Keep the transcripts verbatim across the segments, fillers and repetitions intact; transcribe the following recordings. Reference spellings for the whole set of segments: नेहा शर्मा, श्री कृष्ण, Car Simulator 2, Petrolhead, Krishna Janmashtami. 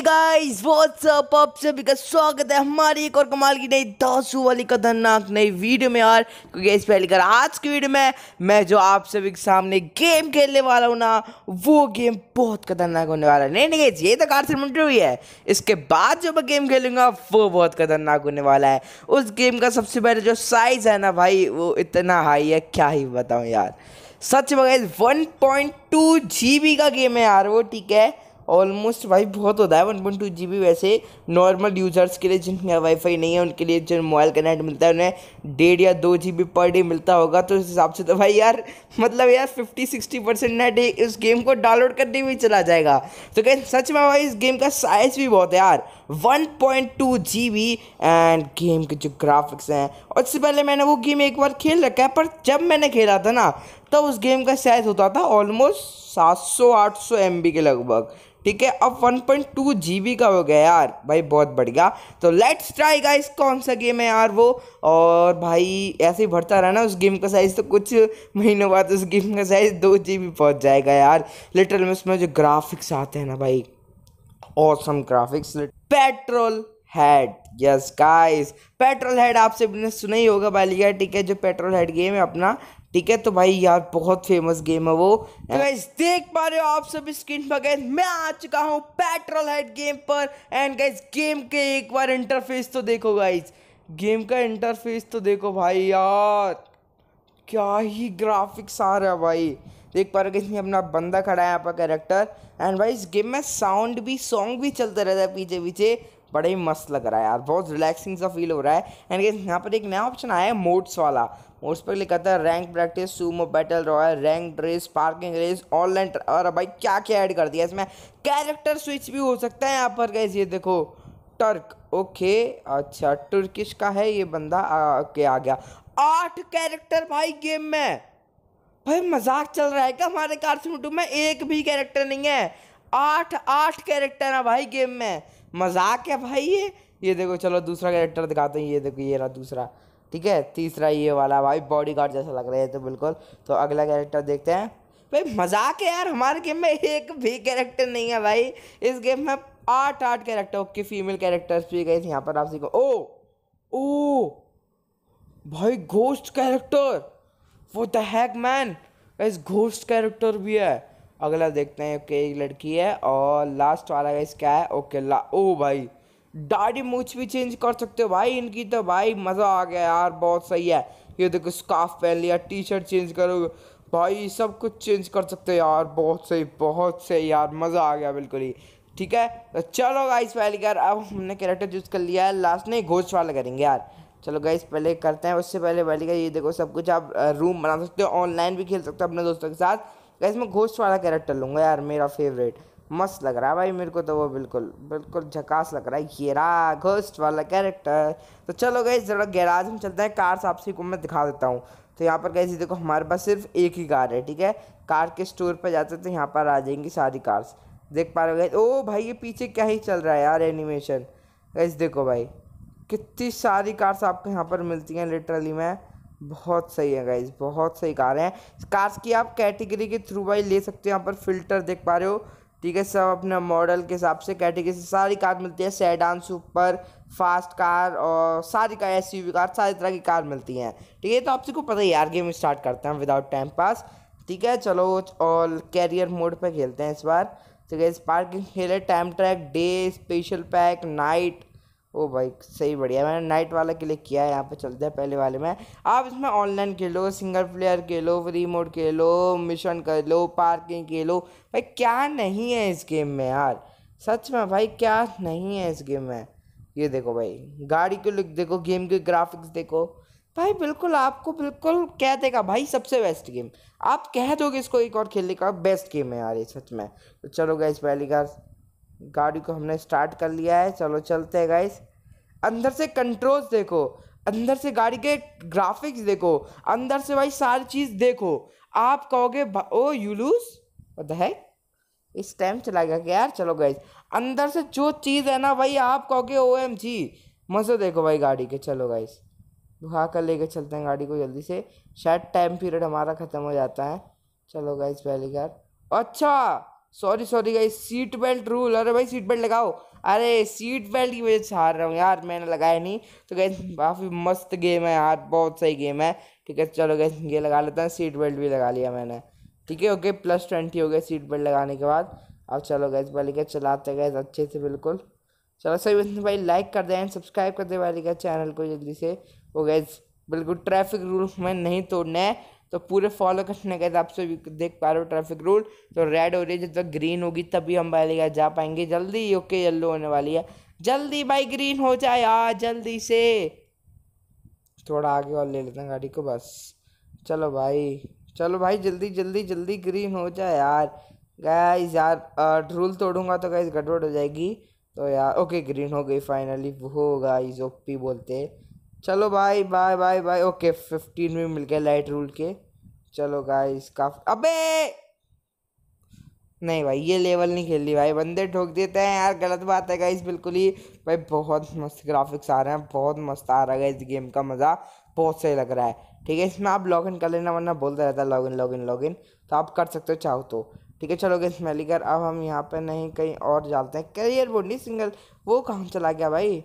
Hey guys what's up, आप सभी का स्वागत है हमारी एक और कमाल की नई धांसू वाली खतरनाक नई वीडियो में यार। क्योंकि इस पहली कर आज की वीडियो में मैं जो आप सभी के सामने गेम खेलने वाला हूँ ना, वो गेम बहुत खतरनाक होने वाला है। नहीं नहीं गाइस, ये तो कार से मुंडी हुई है। इसके बाद जो मैं गेम खेलूंगा वो बहुत खतरनाक होने वाला है। उस गेम का सबसे पहले जो साइज है ना भाई, वो इतना हाई है क्या ही बताऊँ यार। सच में guys one point two GB का गेम है यार वो, ठीक है। ऑलमोस्ट भाई बहुत होता है वन पॉइंट टू जीबी। वैसे नॉर्मल यूज़र्स के लिए जिनके वाईफाई नहीं है उनके लिए जो मोबाइल का नेट मिलता है उन्हें डेढ़ या दो जीबी पर डे मिलता होगा। तो इस हिसाब से तो भाई यार मतलब यार फिफ्टी सिक्सटी परसेंट नेट इस गेम को डाउनलोड करने में चला जाएगा। तो क्या सच में भाई इस गेम का साइज़ भी बहुत है यार, one point two GB. And game के जो ग्राफिक्स हैं, और इससे पहले मैंने वो गेम एक बार खेल रखा है, पर जब मैंने खेला था ना तब तो उस गेम का साइज़ होता था ऑलमोस्ट सात सौ आठ सौ एमबी के लगभग, ठीक है। अब वन पॉइंट टू जीबी का हो गया यार भाई, बहुत बढ़िया। तो लेट्स ट्राई गाइस कौन सा गेम है यार वो। और भाई ऐसे ही बढ़ता रहा ना उस गेम का साइज़, तो कुछ महीनों बाद उस गेम का साइज़ दो जीबी पहुंच जाएगा यार। लिटरल में उसमें जो ग्राफिक्स आते हैं ना भाई, awesome graphics. Petrol head, yes guys petrol head आप सबने सुना ही होगा भाई, ठीक है। जो पेट्रोल हेड गेम है अपना, ठीक है, तो भाई यार बहुत फेमस गेम है वो। तो गाइस देख पा रहे हो आप सब स्क्रीन पर, गाइस मैं आ चुका हूँ पेट्रोल हेड गेम पर। एंड गाइस गेम के एक बार इंटरफेस तो देखो गाइस, गेम का इंटरफेस तो देखो भाई यार, क्या ही ग्राफिक्स आ रहा है भाई। देख पा रहे हो गाइस, अपना बंदा खड़ा है आपका कैरेक्टर। एंड भाई इस गेम में साउंड भी सॉन्ग भी चलता रहता है पीछे पीछे, बड़ा ही मस्त लग रहा है यार, बहुत रिलैक्सिंग सा फील हो रहा है। एंड गाइस यहाँ पर एक नया ऑप्शन आया है मोड्स वाला। मोड्स पर लिखा था rank practice, sumo battle royale, rank race, parking race, online. और भाई क्या क्या ऐड कर दिया इसमें, कैरेक्टर स्विच भी हो सकता है यहाँ पर गाइस। ये देखो टर्क, ओके अच्छा टर्किश का है ये बंदा, ओके आ, आ गया। आठ कैरेक्टर भाई गेम में, भाई मजाक चल रहा है क्या हमारे कार सिमुलेटर में, एक भी कैरेक्टर नहीं है। आठ आठ कैरेक्टर है भाई गेम में, मजाक है भाई ये। ये देखो चलो दूसरा कैरेक्टर दिखाते हैं, ये देखो ये रहा दूसरा, ठीक है। तीसरा ये वाला भाई बॉडीगार्ड जैसा लग रहा है तो बिल्कुल। तो अगला कैरेक्टर देखते हैं भाई, मजाक है यार हमारे गेम में एक भी कैरेक्टर नहीं है भाई। इस गेम में आठ आठ कैरेक्टर, ओके फीमेल कैरेक्टर्स भी गए यहाँ पर आप सीखो। ओ ओ भाई घोस्ट कैरेक्टर, वो द हैक मैन, इस घोस्ट कैरेक्टर भी है। अगला देखते हैं, ओके एक लड़की है। और लास्ट वाला गाइस क्या है, ओके ला, ओ भाई दाढ़ी मूछ भी चेंज कर सकते हो भाई इनकी, तो भाई मज़ा आ गया यार, बहुत सही है। ये देखो स्कार्फ पहन लिया, टी शर्ट चेंज करोगे भाई, सब कुछ चेंज कर सकते हो यार, बहुत सही बहुत सही यार, मज़ा आ गया बिल्कुल ही, ठीक है। तो चलो गाइस पहले यार अब हमने कैरेक्टर चूज कर लिया है, लास्ट में घोस्ट वाला करेंगे यार। चलो गाइस पहले करते हैं, उससे पहले पहले का ये देखो सब कुछ आप रूम बना सकते हो, ऑनलाइन भी खेल सकते हो अपने दोस्तों के साथ। गाइस मैं घोस्ट वाला कैरेक्टर लूँगा यार, मेरा फेवरेट, मस्त लग रहा है भाई मेरे को तो वो, बिल्कुल बिल्कुल झकास लग रहा है ये रहा घोस्ट वाला कैरेक्टर। तो चलो गाइस जरा गैराज में चलते हैं, कार्स आपसी को मैं दिखा देता हूँ। तो यहाँ पर गाइस देखो हमारे पास सिर्फ एक ही कार है, ठीक है। कार के स्टोर पर जाते हैं तो यहाँ पर आ जाएंगी सारी कार्स, देख पा रहे हो गाइस। ओ भाई ये पीछे क्या ही चल रहा है यार एनिमेशन, गाइस देखो भाई कितनी सारी कार्स आपको यहाँ पर मिलती हैं लिटरली में, बहुत सही है गाइस, बहुत सही कार हैं। कार्स की आप कैटेगरी के थ्रू भाई ले सकते हो, यहाँ पर फिल्टर देख पा रहे हो, ठीक है। सब अपने मॉडल के हिसाब से कैटेगरी से सारी कार मिलती है, सेडान, सुपर, फास्ट कार और सारी कार, एसयूवी कार, सारी तरह की कार मिलती हैं, ठीक है। तो आप सबको पता है यार, गेम स्टार्ट करते हैं विदाउट टाइम पास, ठीक है। चलो और कैरियर मोड पर खेलते हैं इस बार, ठीक है। इस पार्किंग खेले time track, day, special pack, night. ओ भाई सही बढ़िया, मैंने नाइट वाला के लिए किया है। यहाँ पे चलते हैं पहले वाले में, आप इसमें ऑनलाइन खेलो, सिंगल प्लेयर खेलो, फ्री मोड खेलो, मिशन कर लो, पार्किंग खेलो, भाई क्या नहीं है इस गेम में यार, सच में भाई क्या नहीं है इस गेम में। ये देखो भाई गाड़ी को लुक देखो, गेम के ग्राफिक्स देखो भाई, बिल्कुल आपको बिल्कुल कह देगा भाई सबसे बेस्ट गेम, आप कह दोगे इसको एक और खेलने का, बेस्ट गेम है यार ये सच में। तो चलो गाइस पहली का गाड़ी को हमने स्टार्ट कर लिया है, चलो चलते हैं गाइस। अंदर से कंट्रोल्स देखो, अंदर से गाड़ी के ग्राफिक्स देखो, अंदर से भाई सारी चीज़ देखो, आप कहोगे ओ यूलूस पता है इस टाइम चला गया क्या यार। चलो गाइस अंदर से जो चीज़ है ना भाई, आप कहोगे ओ एम जी, मज़े देखो भाई गाड़ी के। चलो गाइस भगा कर लेके चलते हैं गाड़ी को जल्दी से, शायद टाइम पीरियड हमारा ख़त्म हो जाता है। चलो गाइस पहली बार, अच्छा sorry sorry guys, seat belt rule. अरे भाई सीट बेल्ट लगाओ। अरे सीट बेल्ट की वजह से हार रहा हूँ यार, मैंने लगाया नहीं। तो गाइस काफ़ी मस्त गेम है यार, बहुत सही गेम है। ठीक है चलो गाइस ये लगा लेते हैं, सीट बेल्ट भी लगा लिया मैंने। ठीक है ओके, प्लस ट्वेंटी हो गया सीट बेल्ट लगाने के बाद। अब चलो गाइस वाली का चलाते गाइस अच्छे से बिल्कुल। चलो सभी भाई लाइक कर दें, सब्सक्राइब कर दें वाली का चैनल को जल्दी से। वो गाइस बिल्कुल ट्रैफिक रूल में नहीं तोड़ना है, तो पूरे फॉलो करने गए आप सभी देख पा रहे हो ट्रैफिक रूल। तो रेड हो रही है, जब तक ग्रीन होगी तभी हम वाली जा पाएंगे जल्दी। ओके येल्लो होने वाली है, जल्दी भाई ग्रीन हो जाए यार जल्दी से। थोड़ा आगे और ले लेते हैं गाड़ी को बस। चलो भाई चलो भाई जल्दी जल्दी जल्दी ग्रीन हो जाए यार। गाइस यार रूल तोड़ूंगा तो गाइस गड़बड़ हो जाएगी। तो यार ओके ग्रीन हो गई फाइनली, हो गाइस ओपी बोलते। चलो भाई bye bye bye. Okay fifteen में मिल गया लाइट रूल के। चलो गाइस काफ़ी, अबे नहीं भाई ये लेवल नहीं खेल रही भाई, बंदे ठोक देते हैं यार, गलत बात है गाइस बिल्कुल ही। भाई बहुत मस्त ग्राफिक्स आ रहे हैं, बहुत मस्त आ रहा है इस गेम का मज़ा, बहुत सही लग रहा है। ठीक है इसमें आप लॉगिन कर लेना, वरना बोलता रहता है लॉगिन लॉगिन लॉगिन, तो आप कर सकते हो चाहो तो। ठीक है चलो गाइस मैं लेकर अब हम यहाँ पर नहीं कहीं और जाते हैं। करियर बोर्ड नहीं सिंगल, वो कहाँ चला गया भाई।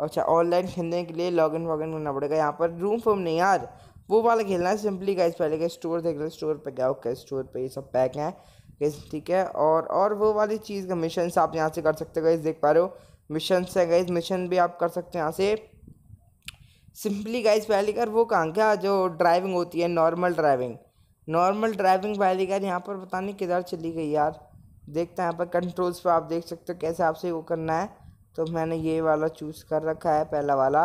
अच्छा ऑनलाइन खेलने के लिए लॉगिन वॉगिन करना पड़ेगा। यहाँ पर रूम फॉर्म नहीं यार, वो वाला खेलना है सिंपली गाइस। पहले का स्टोर देख लो, स्टोर पे क्या ओके स्टोर पे ये सब पैक हैं गाइस। ठीक है और और वो वाली चीज़ का मिशन आप यहाँ से कर सकते हो गाइस, देख पा रहे हो मिशन है गाइस, मिशन भी आप कर सकते हो यहाँ से सिंपली गाइस। पहली कार वो कहाँ क्या जो ड्राइविंग होती है, नॉर्मल ड्राइविंग नॉर्मल ड्राइविंग पहली कार यहाँ पर पता नहीं किधर चली गई यार। देखते हैं यहाँ पर कंट्रोल्स पर आप देख सकते हो कैसे आपसे वो करना है। तो मैंने ये वाला चूज़ कर रखा है पहला वाला।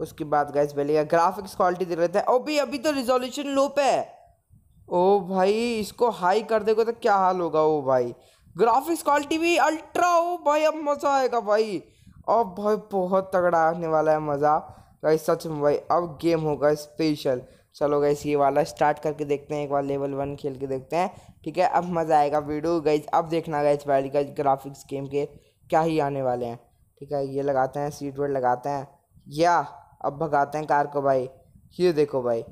उसके बाद गाइस पहले ग्राफिक्स क्वालिटी दे रहे थे। ओ भी अभी तो रिजोल्यूशन लो पे है। ओ भाई इसको हाई कर देगा तो क्या हाल होगा। ओ भाई ग्राफिक्स क्वालिटी भी अल्ट्रा। ओ भाई अब मज़ा आएगा भाई, अब भाई बहुत तगड़ा आने वाला है मज़ा गाइस सच में भाई। अब गेम होगा स्पेशल। चलो गाइस ये वाला स्टार्ट करके देखते हैं, एक बार लेवल वन खेल के देखते हैं। ठीक है अब मज़ा आएगा वीडियो गाइस। अब देखना गाइस पहली का ग्राफिक्स गेम के क्या ही आने वाले हैं। ठीक है ये लगाते हैं, सीट बेल्ट लगाते हैं या अब भगाते हैं कार को भाई। ये देखो भाई,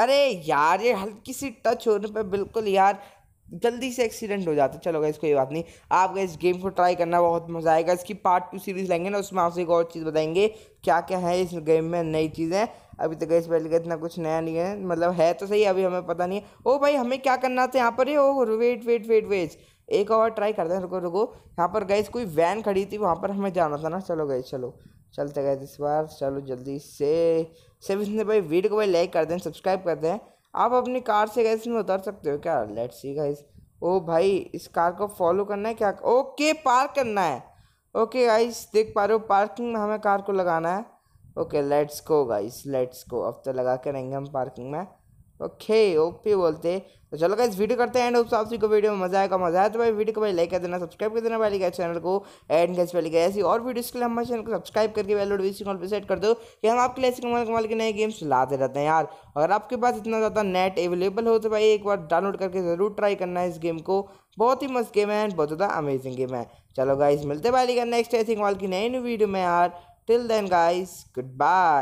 अरे यार ये हल्की सी टच होने पे बिल्कुल यार जल्दी से एक्सीडेंट हो जाता है। चलो गाइस कोई बात नहीं, आप इस गेम को ट्राई करना, बहुत मज़ा आएगा। इसकी पार्ट टू सीरीज़ लेंगे ना, उसमें आपसे एक और चीज़ बताएंगे क्या क्या है इस गेम में नई चीज़ें। अभी तक इस पहले का इतना कुछ नया नहीं है, मतलब है तो सही, अभी हमें पता नहीं है। ओ भाई हमें क्या करना था यहाँ पर है। ओ वेट वेट वेट वेट एक और ट्राई करते हैं, रुको रुको। यहाँ पर गाइस कोई वैन खड़ी थी, वहाँ पर हमें जाना था ना। चलो गाइस चलो चलते गाइस इस बार, चलो जल्दी से। सब इसने भाई वीडियो को भाई लाइक कर दें, सब्सक्राइब कर दें। आप अपनी कार से गाइस में उतर सकते हो क्या, लेट्स सी गाइस। ओ भाई इस कार को फॉलो करना है क्या, ओके पार्क करना है। ओके गाइस देख पा रहे हो पार्किंग में हमें कार को लगाना है। Okay let's go guys let's go, अब तो लगा के रहेंगे हम पार्किंग में। ओके ओपी बोलते। तो चलो गाइस वीडियो करते हैं एंड होप्स आप सभी को वीडियो में मजा आएगा। मजा आया तो भाई वीडियो को भाई लाइक कर देना, सब्सक्राइब कर देना वाली का चैनल को। एंड गाइस वाली का ऐसी और वीडियोस के लिए हमारे चैनल को सब्सक्राइब करके बेल नोटिफिकेशन पे सेट कर दो कि हम आपके लिए ऐसे कमाल कमाल के नए गेम्स लाते रहते हैं यार। अगर आपके पास इतना ज़्यादा नेट अवेलेबल हो तो भाई एक बार डाउनलोड करके ज़रूर ट्राई करना इस गेम को। बहुत ही मस्त गेम है एंड बहुत ज़्यादा अमेजिंग गेम है। चलो गाइस मिलते हैं वाली का नेक्स्ट ऐसे कमाल की नई नई वीडियो में यार। Till then guys good bye.